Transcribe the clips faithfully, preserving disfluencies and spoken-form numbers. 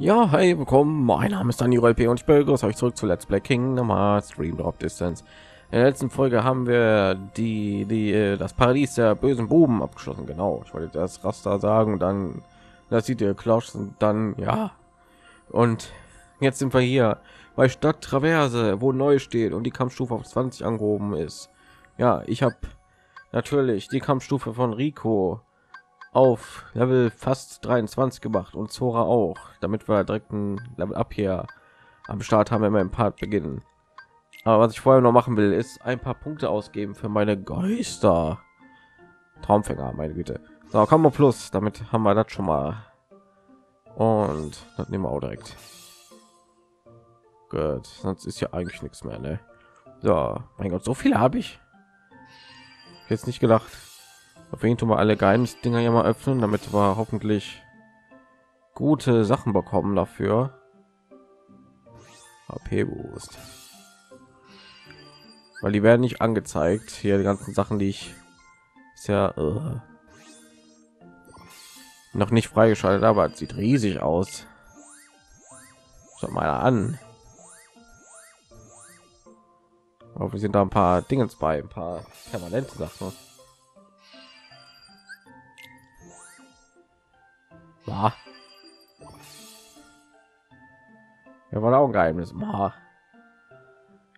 Ja, hey, willkommen. Mein Name ist DanieluLP und ich begrüße euch zurück zu Let's Play Kingdom Hearts Dream Drop Distance. In der letzten Folge haben wir die, die, das Paradies der bösen Buben abgeschlossen. Genau, ich wollte das Raster sagen, dann das sieht ihr Klausch und dann ja. Und jetzt sind wir hier bei Stadt Traverse, wo neu steht und die Kampfstufe auf zwanzig angehoben ist. Ja, ich habe natürlich die Kampfstufe von Rico auf Level fast dreiundzwanzig gemacht und Sora auch, damit wir direkt ein Level Up hier am Start haben, wenn wir im Part beginnen. Aber was ich vorher noch machen will, ist ein paar Punkte ausgeben für meine Geister. Traumfänger, meine Güte. So, komm mal plus, damit haben wir das schon mal. Und das nehmen wir auch direkt. Gut, sonst ist ja eigentlich nichts mehr, ne? So, mein Gott, so viele habe ich jetzt nicht gedacht. Auf jeden Fall alle Geheimdinger ja mal öffnen, damit wir hoffentlich gute Sachen bekommen dafür. H P Boost, weil die werden nicht angezeigt. Hier die ganzen Sachen, die ich ist ja uh, noch nicht freigeschaltet, aber es sieht riesig aus. Schau mal an. Aber wir sind da ein paar Dingens bei, ein paar permanente Sachen. Ja, war da auch ein Geheimnis. Ma.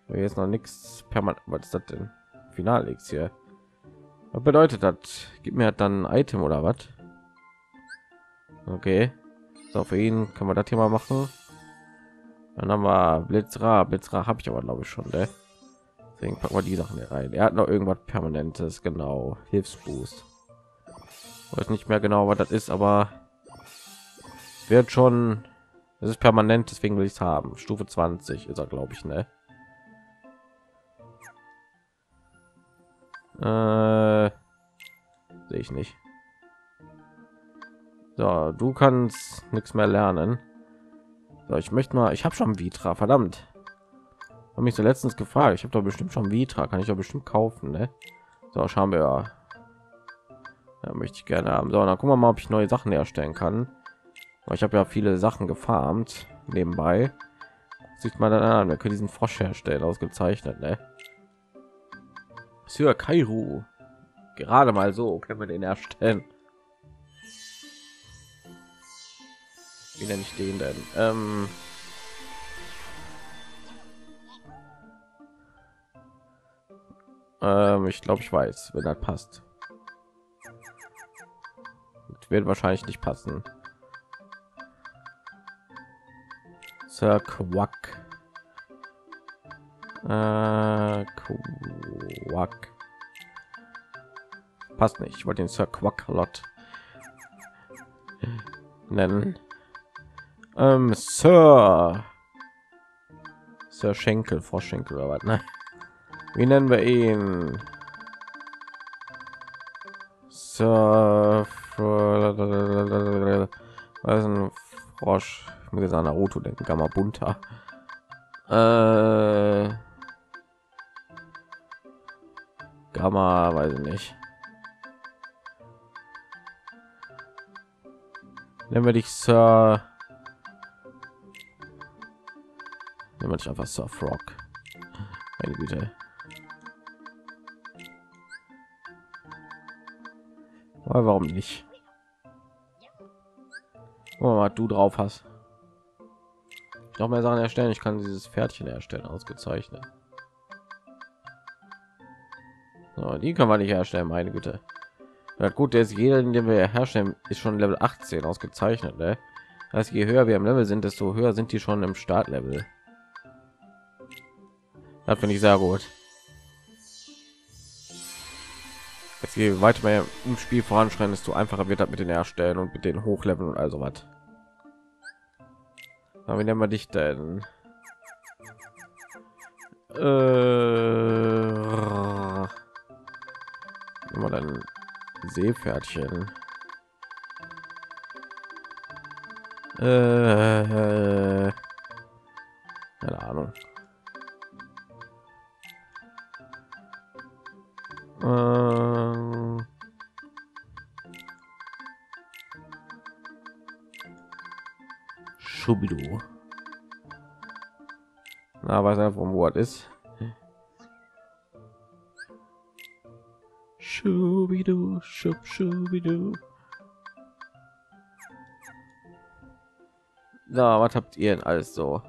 Hier ist noch nichts permanent. Was ist das denn? Finale X hier. Was bedeutet das? Gib mir dann ein Item oder was? Okay. So, für ihn kann man das hier mal machen. Dann haben wir Blitzra. Blitzra habe ich aber glaube ich schon. Ne? Deswegen packen wir die Sachen hier rein. Er hat noch irgendwas Permanentes. Genau. Hilfsboost. Weiß nicht mehr genau, was das ist, aber wird schon, es ist permanent, deswegen will ich es haben. Stufe zwanzig ist er, glaube ich, ne? Äh, sehe ich nicht. So, du kannst nichts mehr lernen. So, ich möchte mal, ich habe schon Vitra, verdammt. Habe mich so letztens gefragt, ich habe doch bestimmt schon Vitra, kann ich ja bestimmt kaufen, ne? So, schauen wir. Ja, möchte ich gerne haben. So, dann gucken wir mal, ob ich neue Sachen herstellen kann. Ich habe ja viele Sachen gefarmt nebenbei. Sieht man dann an, wir können diesen Frosch herstellen, ausgezeichnet, ne? Sir Kairu. Gerade mal so können wir den erstellen. Wie nenne ich den denn? Ähm ähm, ich glaube, ich weiß, wenn das passt. Das wird wahrscheinlich nicht passen. Quack. Äh, Quack. Passt nicht. Ich wollte den Sir Quacklot nennen. Ähm, Sir. Sir Schenkel, Froschschenkel oder was? Ne? Wie nennen wir ihn? Sir. Was ein Frosch? Muss jetzt an Naruto denken, Gamma bunter. Äh, Gamma, weiß ich nicht. Nennen wir dich Sir. Nehmen wir dich einfach Sir Frog. Meine Güte. Aber warum nicht? Guck mal, was du drauf hast. Noch mehr Sachen erstellen. Ich kann dieses Pferdchen erstellen, ausgezeichnet. So, die kann man nicht herstellen, meine Güte. Ja, gut, der ist jeder, den wir herstellen, ist schon Level achtzehn ausgezeichnet. Ne? Das heißt, je höher wir im Level sind, desto höher sind die schon im Startlevel. Das finde ich sehr gut. Jetzt je weiter mehr im Spiel voranschreiten, desto einfacher wird das mit den Herstellen und mit den Hochleveln und also was. Wie nennen wir dich denn? Äh, nehmen wir dann Seepferdchen. Äh, keine Ahnung. Ähm, Schubidu. Na, weiß er vom Wort ist. Schubidu, schub, schubidu. Na, was habt ihr denn alles so?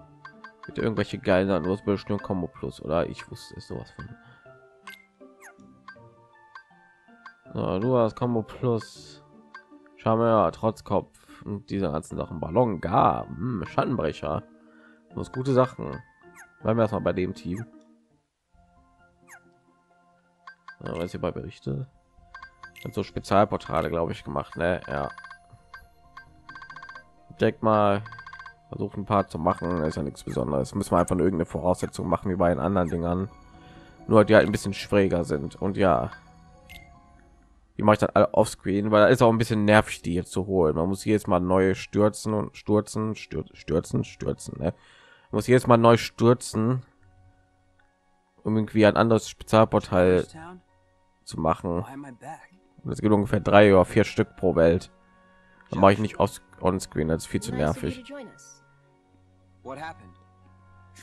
Mit irgendwelche geilen Losbildung Combo Plus, oder? Ich wusste es sowas von. Na, du hast Combo Plus. Charmeur, trotz Kopf und diese ganzen Sachen. Ballon, gar hm, Schattenbrecher. Muss gute Sachen. Bleiben wir erstmal bei dem Team. Na, was hier bei Berichte? Hat so Spezialportale, glaube ich, gemacht, ne? Ja. Direkt mal versuchen, ein paar zu machen, ist ja nichts Besonderes. Müssen wir einfach irgendeine Voraussetzung machen wie bei den anderen Dingern, nur die halt ein bisschen schräger sind. Und ja, die mache ich dann alle off Screen, weil da ist auch ein bisschen nervig, die jetzt zu holen. Man muss jetzt mal neue stürzen und stürzen, stürzen, stürzen, stürzen. Ne? Man muss jetzt mal neu stürzen, um irgendwie ein anderes Spezialportal zu machen. Das geht ungefähr drei oder vier Stück pro Welt. Dann mache ich nicht off on screen, das ist viel zu nervig. What happened?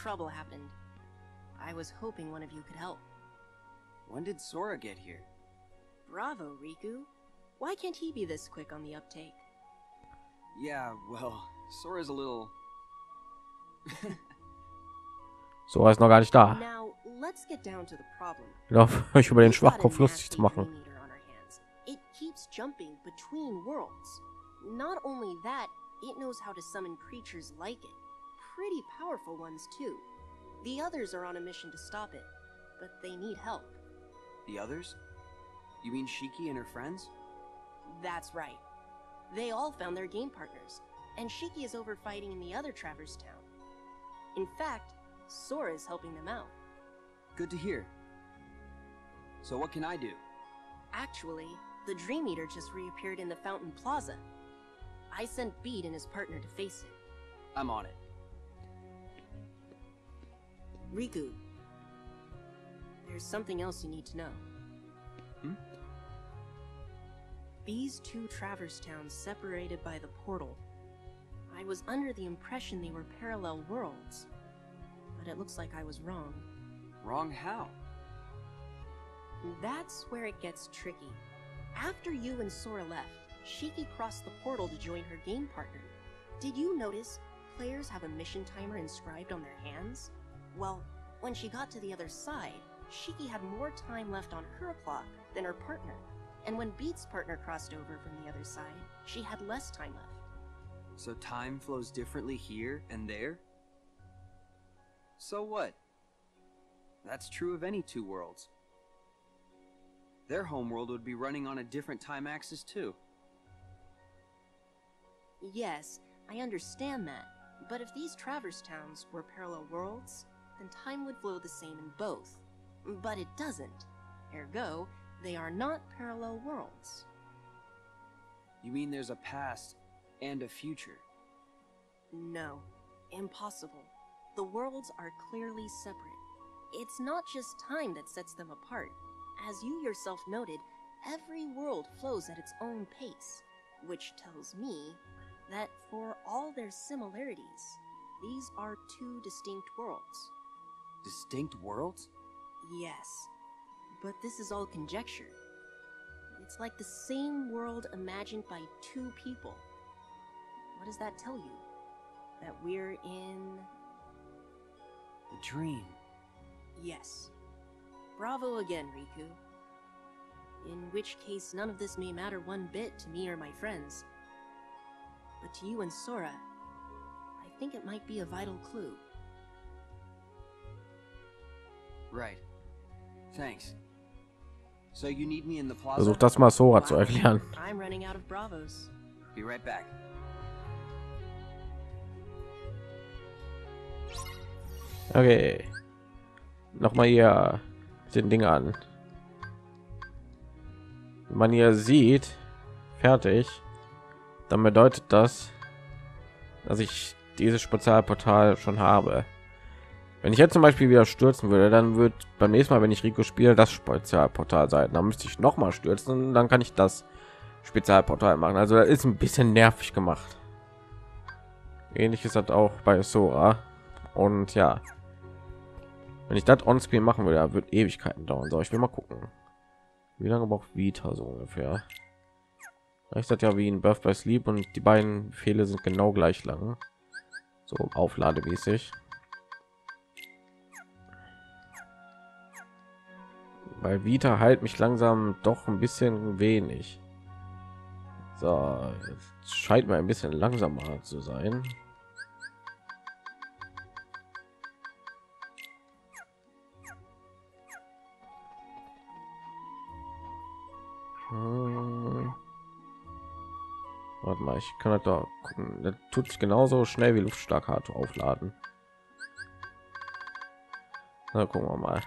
Trouble happened. I was hoping one of you could help. When did Sora get here? Bravo, Riku. Why can't he be this quick on the uptake? Yeah, well, Sora's a little. Sora ist noch gar nicht da. Now, let's get down to the problem. Genau, euch über den Schwachkopf lustig zu machen. It keeps jumping between worlds. Not only that, it knows how to summon creatures like it. Pretty powerful ones too. The others are on a mission to stop it, but they need help. The others? You mean Shiki and her friends? That's right. They all found their game partners, and Shiki is over fighting in the other Traverse Town. In fact, Sora is helping them out. Good to hear. So what can I do? Actually, the Dream Eater just reappeared in the Fountain Plaza. I sent Beat and his partner to face it. I'm on it. Riku, there's something else you need to know. Hmm? These two Traverse Towns separated by the portal. I was under the impression they were parallel worlds, but it looks like I was wrong. Wrong how? That's where it gets tricky. After you and Sora left, Shiki crossed the portal to join her game partner. Did you notice players have a mission timer inscribed on their hands? Well, when she got to the other side, Shiki had more time left on her clock than her partner. And when Beat's partner crossed over from the other side, she had less time left. So time flows differently here and there? So what? That's true of any two worlds. Their homeworld would be running on a different time axis too. Yes, I understand that. But if these Traverse Towns were parallel worlds, then time would flow the same in both. But it doesn't. Ergo, they are not parallel worlds. You mean there's a past and a future? No. Impossible. The worlds are clearly separate. It's not just time that sets them apart. As you yourself noted, every world flows at its own pace, which tells me that for all their similarities, these are two distinct worlds. Distinct worlds? Yes, but this is all conjecture. It's like the same world imagined by two people. What does that tell you? That we're in... a dream. Yes. Bravo again, Riku. In which case, none of this may matter one bit to me or my friends. But to you and Sora, I think it might be a vital clue. Right. Thanks. So you need me in the plaza? Versuch das mal Sora zu erklären. I'm running out of bravos. Be right back. Okay. Nochmal hier den Ding an. Wenn man hier sieht, fertig, dann bedeutet das, dass ich dieses Spezialportal schon habe. Wenn ich jetzt zum Beispiel wieder stürzen würde, dann wird beim nächsten Mal, wenn ich Rico spiele, das Spezialportal sein. Dann müsste ich noch mal stürzen, dann kann ich das Spezialportal machen. Also das ist ein bisschen nervig gemacht. Ähnliches hat auch bei Sora. Und ja, wenn ich das on-screen machen würde, wird Ewigkeiten dauern. So, ich will mal gucken, wie lange braucht Vita so ungefähr. Ich sag ja, wie in Birth by Sleep, und die beiden Befehle sind genau gleich lang, so auflademäßig. Weil Vita halt mich langsam doch ein bisschen wenig. So, jetzt scheint mir ein bisschen langsamer zu sein. Hm. Warte mal, ich kann halt da gucken. Das tut sich genauso schnell wie Luftstärke aufladen. Na, gucken wir mal.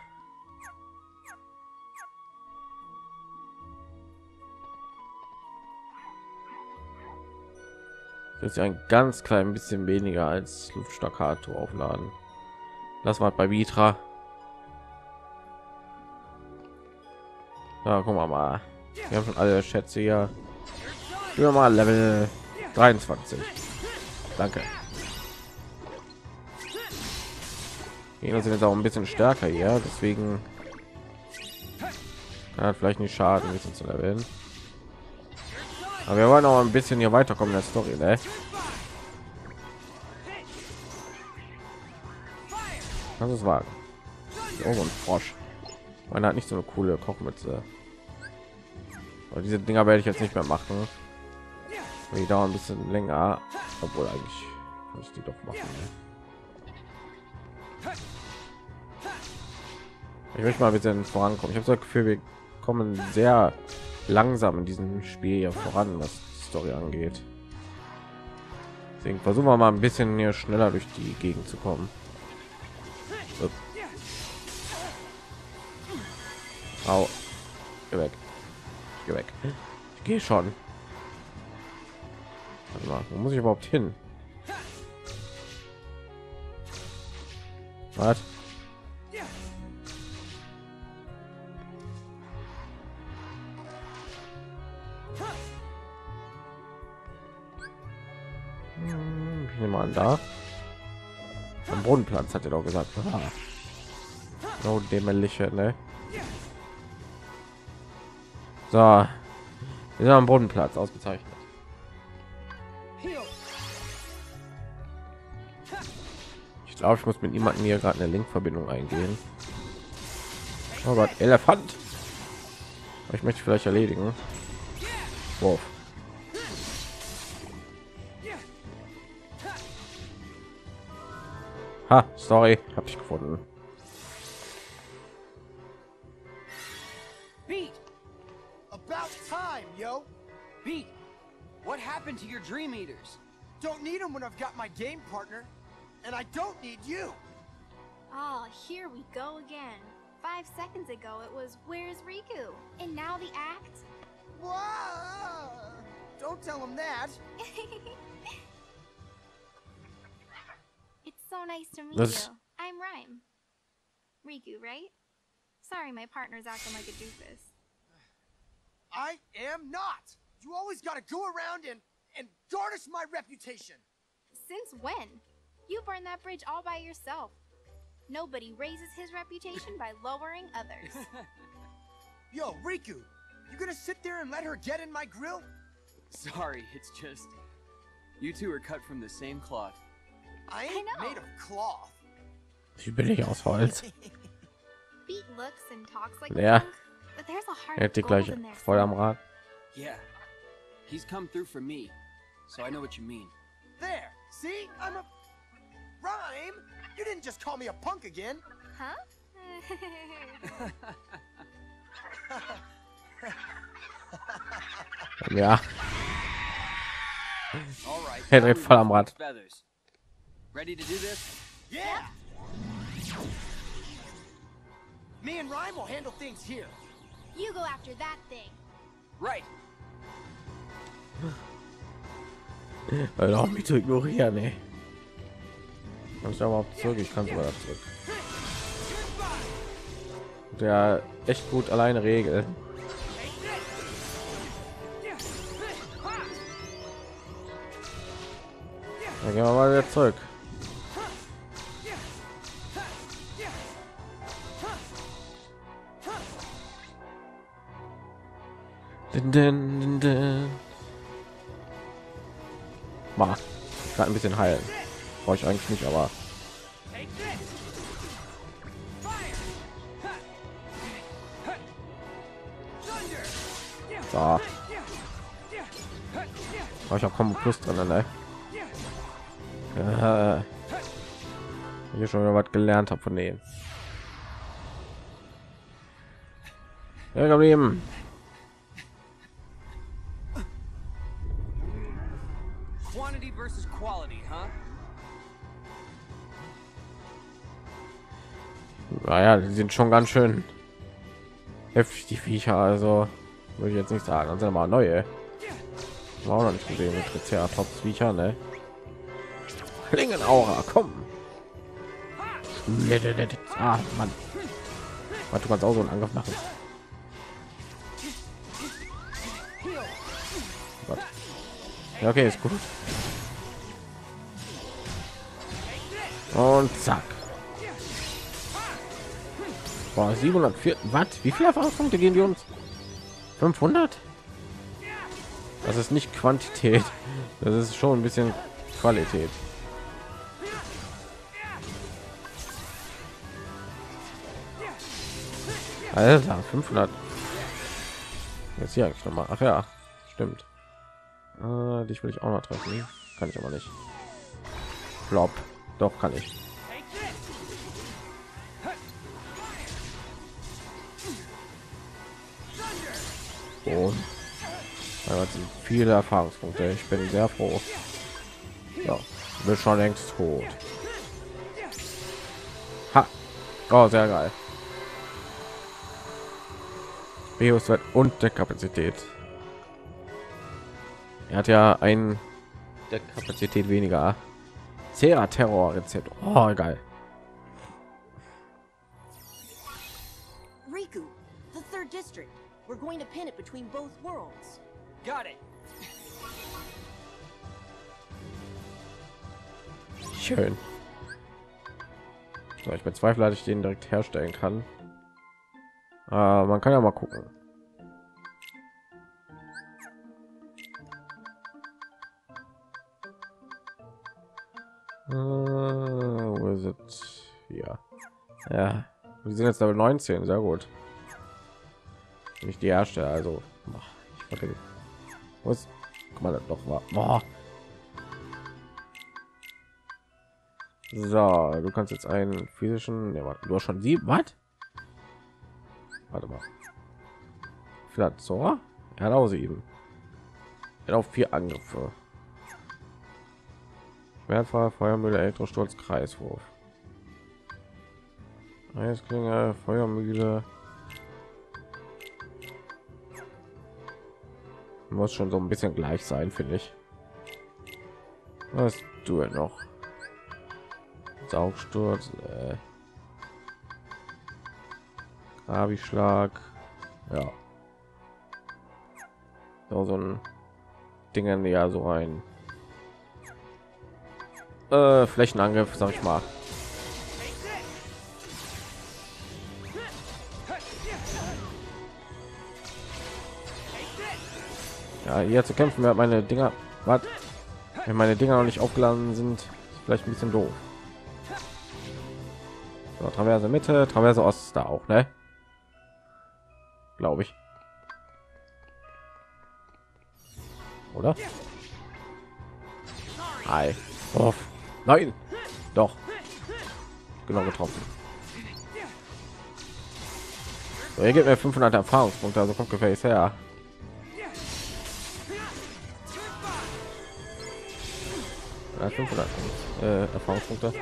Ist ja ein ganz klein bisschen weniger als Luftstaccato aufladen. Lass mal bei Vitra. Ja, guck mal, mal. Wir haben schon alle Schätze hier. Wir haben mal Level dreiundzwanzig. Danke. Gegner sind jetzt auch ein bisschen stärker hier, deswegen ja, vielleicht nicht schaden, ein bisschen zu leveln. Aber wir wollen auch ein bisschen hier weiterkommen in der Story, ne? Das ist wahr. Oh, so ein Frosch. Man hat nicht so eine coole Kochmütze. Aber diese Dinger werde ich jetzt nicht mehr machen. Die dauern ein bisschen länger, obwohl eigentlich kann ich die doch machen. Ne? Ich möchte mal ein bisschen vorankommen. Ich habe das Gefühl, wir kommen sehr langsam in diesem Spiel hier voran, was die Story angeht. Deswegen versuchen wir mal ein bisschen hier schneller durch die Gegend zu kommen. Au. Geh weg. Geh weg. Ich gehe schon. Warte mal, wo muss ich überhaupt hin? Was? Da am Bodenplatz hat er doch gesagt, so dämmerliche, ne? So, wir sind am Bodenplatz, ausgezeichnet. Ich glaube, ich muss mit jemandem hier gerade eine Linkverbindung eingehen. Oh Gott, Elefant, ich möchte vielleicht erledigen. Wow. Ah, sorry, habe ich gefunden. Beat, about time, yo. Beat, what happened to your Dream Eaters? Don't need them when I've got my game partner, and I don't need you. Oh, here we go again. Five seconds ago it was where's Riku, and now the act. Whoa! Don't tell him that. So nice to meet das you. I'm Rhyme. Riku, right? Sorry, my partner's acting like a doofus. I am not. You always gotta go around and and garnish my reputation. Since when? You burned that bridge all by yourself. Nobody raises his reputation by lowering others. Yo, Riku, you gonna sit there and let her get in my grill? Sorry, it's just you two are cut from the same cloth. I ain't made of cloth. Ich bin nicht aus Holz. Ja, er hat die gleiche voll am Rad. Yeah, he's come through for me, so I know what you mean. There, see, I'm a Rhyme. You didn't just call me a punk again, huh? Ja. Er dreht voll am Rad. Ready to do this? Yeah. Me and Rhyme will handle things here. You go after that thing. Right. Hör auf mich zu ignorieren, ey. Kommst du überhaupt zurück? Ich kann sogar zurück. Der echt gut alleine regelt. Dann gehen wir mal wieder zurück. Mach gerade ein bisschen heilen. Brauche ich eigentlich nicht, aber da so. Ich auch Combo Plus drin, ne? Ja. Hier schon wieder was gelernt habe von denen. Ja, geblieben. Quantity versus Quality, huh? Naja, die sind schon ganz schön heftig, die Viecher, also würde ich jetzt nicht sagen. Dann sind mal neue, war noch nicht gesehen mit Triceratops Viecher, ne? Schlingenaura, komm. Ah, Mann. Warte, man auch so einen Angriff machen. Gott. Ja, okay, ist gut. Und zack. Boah, siebenhundertvier. Was? Wie viele Erfahrungspunkte geben wir uns? fünfhundert? Das ist nicht Quantität. Das ist schon ein bisschen Qualität. Alter, fünfhundert. Jetzt hier eigentlich noch mal. Ach ja, stimmt. Äh, dich will ich auch noch treffen. Kann ich aber nicht. Flop. Doch, kann ich. Oh. Das sind viele Erfahrungspunkte. Ich bin sehr froh. Ja, bin schon längst tot. Ha. Oh, sehr geil. Wert und der Kapazität. Er hat ja ein der Kapazität weniger. Zera Terror Rezept. Oh, geil. Riku, the third district. We're going to pin it between both worlds. Got it. Schön. So, ich bezweifle, dass ich den direkt herstellen kann. Uh, man kann ja mal gucken. Uh, wo ist es? Ja. Ja, wir sind jetzt Level neunzehn, sehr gut. Nicht die erste, also. Okay. Was? Guck mal, das doch war. Boah. So, du kannst jetzt einen physischen. Ja, du hast schon sieben. Was? Warte mal, vielleicht Sora? Er hat auch sieben. Er hat auch vier Angriffe. Schwertfall, Feuermühle, Elektrosturz, Kreiswurf. Eisklinge, Feuermühle. Muss schon so ein bisschen gleich sein, finde ich. Was du noch? Saugsturz. Äh. Abi Schlag, ja, so, so ein Dingen, ja, so ein äh, Flächenangriff, sag ich mal. Ja, hier zu kämpfen, wir meine Dinger, was, wenn meine Dinger noch nicht aufgeladen sind, ist vielleicht ein bisschen doof. So, Traverse Mitte, Traverse Ost da auch, ne? Glaube ich, oder? Hi. Oh, nein, doch genau getroffen. So, hier gibt mir fünfhundert Erfahrungspunkte, also kommt Gefäß her. Ja, fünfhundert äh, Erfahrungspunkte.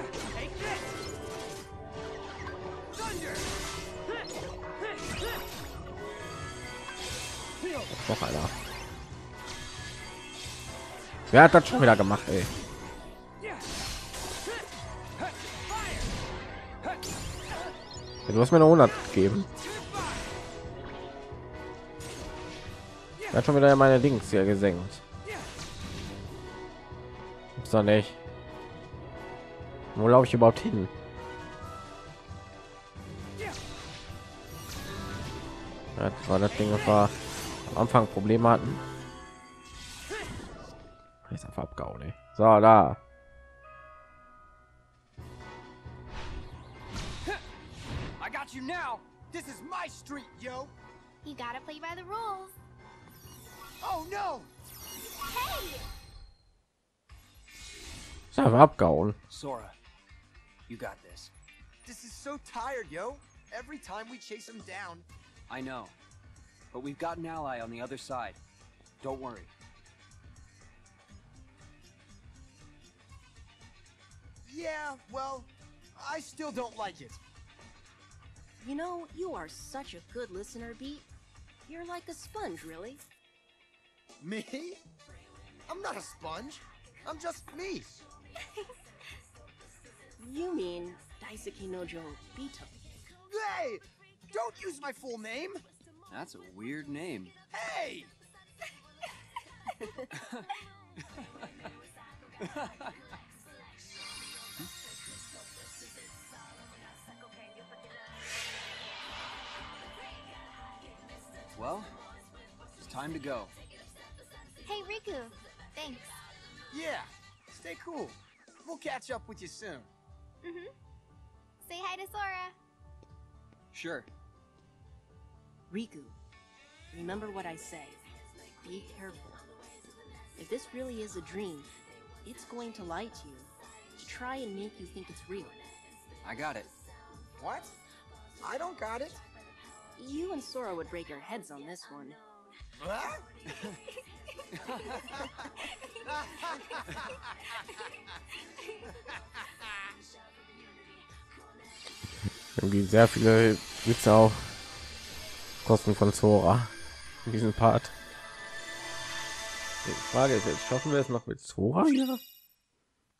Doch, Alter. Wer hat das schon wieder gemacht, ey? Du hast mir eine hundert gegeben. Er hat schon wieder meine Dings hier gesenkt. Ist doch nicht. Wo laufe ich überhaupt hin? Das war das Ding, das war am Anfang Probleme hatten. Jetzt einfach abgehauen, ey. So, da. I got you now. This is my street, yo. You gotta play by the rules. Oh no. Hey. So, abgehauen. Sora, you got this. This is so tired, yo. Every time we chase him down. I know, but we've got an ally on the other side. Don't worry. Yeah, well, I still don't like it. You know, you are such a good listener, Beat. You're like a sponge, really. Me? I'm not a sponge. I'm just me. You mean Daisuke Nojo Bito. Hey! Don't use my full name. That's a weird name. Hey! Well, it's time to go. Hey, Riku. Thanks. Yeah. Stay cool. We'll catch up with you soon. Mhm. Say hi to Sora. Sure. Riku, remember what I say. Be careful. If this really is a dream, it's going to lie to you, to try and make you think it's real. I got it. What? I don't got it. You and Sora would break your heads on this one. Huh? Dann gehen sehr viele Witze auf Kosten von Sora in diesem Part. Die Frage ist jetzt, schaffen wir es noch mit Sora hier?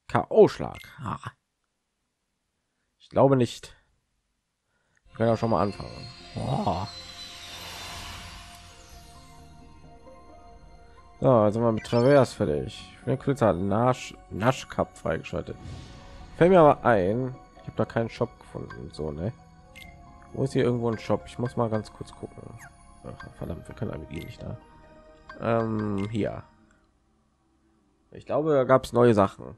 K O. Schlag. Ah. Ich glaube nicht. Ich kann auch schon mal anfangen. Oh. So, sind wir mit Traverse fertig. Für den Kürzer hat Nasch Nasch Cup freigeschaltet. Fällt mir aber ein, ich habe da keinen Shop gefunden. So, ne? Wo ist hier irgendwo ein Shop? Ich muss mal ganz kurz gucken. Ach, verdammt, wir können eigentlich nicht da. Ähm, hier. Ich glaube, da gab es neue Sachen.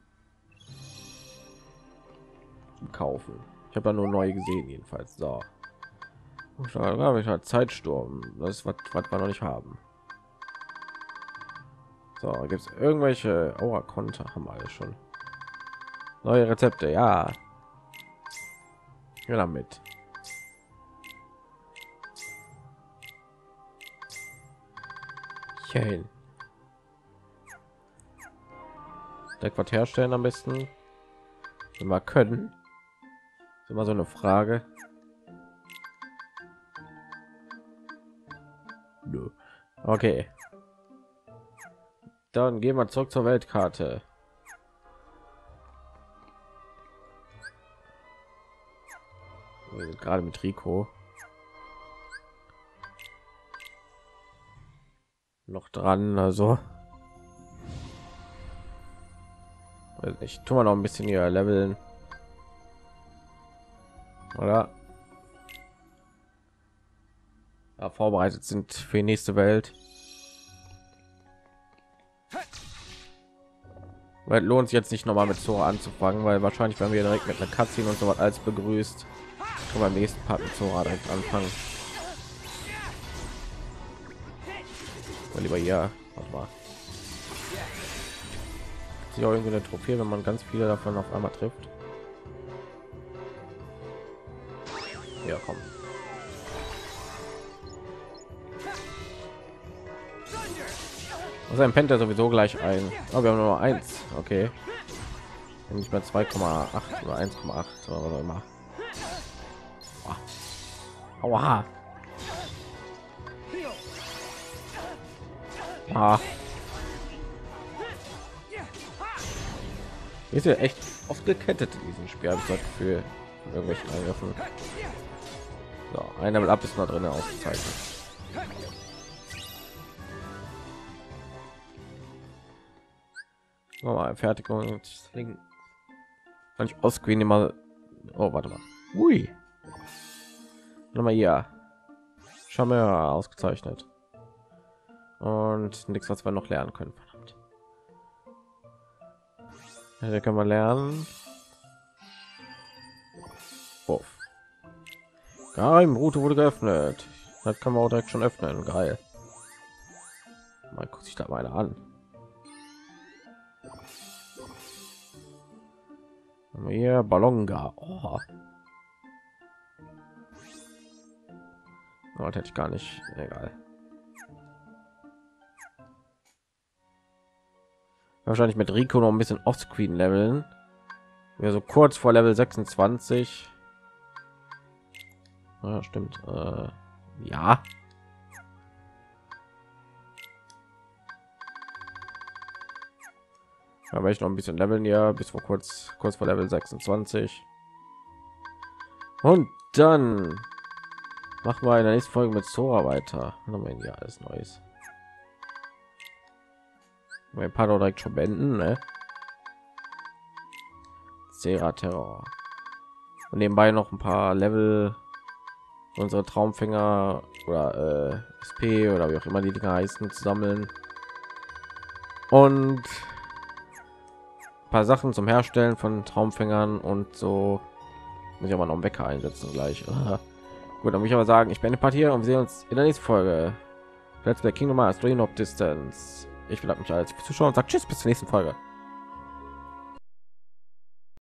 Kaufen. Ich habe ja nur neu gesehen, jedenfalls. So. Da ich halt Zeitsturm. Das ist was, was wir noch nicht haben. So, gibt es irgendwelche Aura Konter? Haben wir alle schon. Neue Rezepte, ja. Ja, damit. Hier hin. Deckwart herstellen am besten. Wenn wir können. Ist immer so eine Frage. Nö. Okay. Dann gehen wir zurück zur Weltkarte. Wir sind gerade mit Rico. Noch dran, also ich tue mal noch ein bisschen hier leveln, oder ja, vorbereitet sind für die nächste Welt, weil lohnt sich jetzt nicht noch mal mit Sora anzufangen, weil wahrscheinlich werden wir direkt mit einer Cutscene und so was als begrüßt. Können wir im nächsten Part mit Sora direkt anfangen. Lieber ja, aber sie auch irgendwie eine Trophäe, wenn man ganz viele davon auf einmal trifft. Ja, komm. Also ein Penta sowieso gleich ein. Aber wir haben nur eins, okay. Nicht mehr zwei Komma acht oder eins Komma acht oder was auch immer. Aua. Ah. Ist ja echt oft gekettet in diesem Spiel, habe ich das Gefühl, in irgendwelchen Angriffen. So, ein Level Up ist noch drin ausgezeichnet. Nochmal Fertigung und Link. Kann ich ausgehen mal? Oh, warte mal. Ui. Nochmal hier. Schau mal, ausgezeichnet. Und nichts, was wir noch lernen können. Verdammt. Ja, da kann man lernen. Wow. Geheimroute wurde geöffnet. Das kann man auch direkt schon öffnen. Geil. Mal guckt sich da mal an. Hier Ballonga. Oh. Oh, das hätte ich gar nicht. Egal. Wahrscheinlich mit Rico noch ein bisschen offscreen leveln. Ja, so kurz vor Level sechsundzwanzig. Ja, stimmt. Äh, ja. Aber ich noch ein bisschen leveln, ja, bis vor kurz kurz vor Level sechsundzwanzig. Und dann machen wir in der nächsten Folge mit Sora weiter. Ja, alles Neues. Mein Part direkt schon beenden, ne? Sera Terror. Und nebenbei noch ein paar Level unsere Traumfänger oder äh, S P oder wie auch immer die Dinger heißen zu sammeln. Und paar Sachen zum Herstellen von Traumfängern und so. Muss ich aber noch einen Wecker einsetzen gleich. Gut, dann muss ich aber sagen, ich bin eine Part hier und wir sehen uns in der nächsten Folge. Let's Play Kingdom Hearts Dream Drop Distance. Ich bedanke mich als Zuschauer und sage tschüss bis zur nächsten Folge.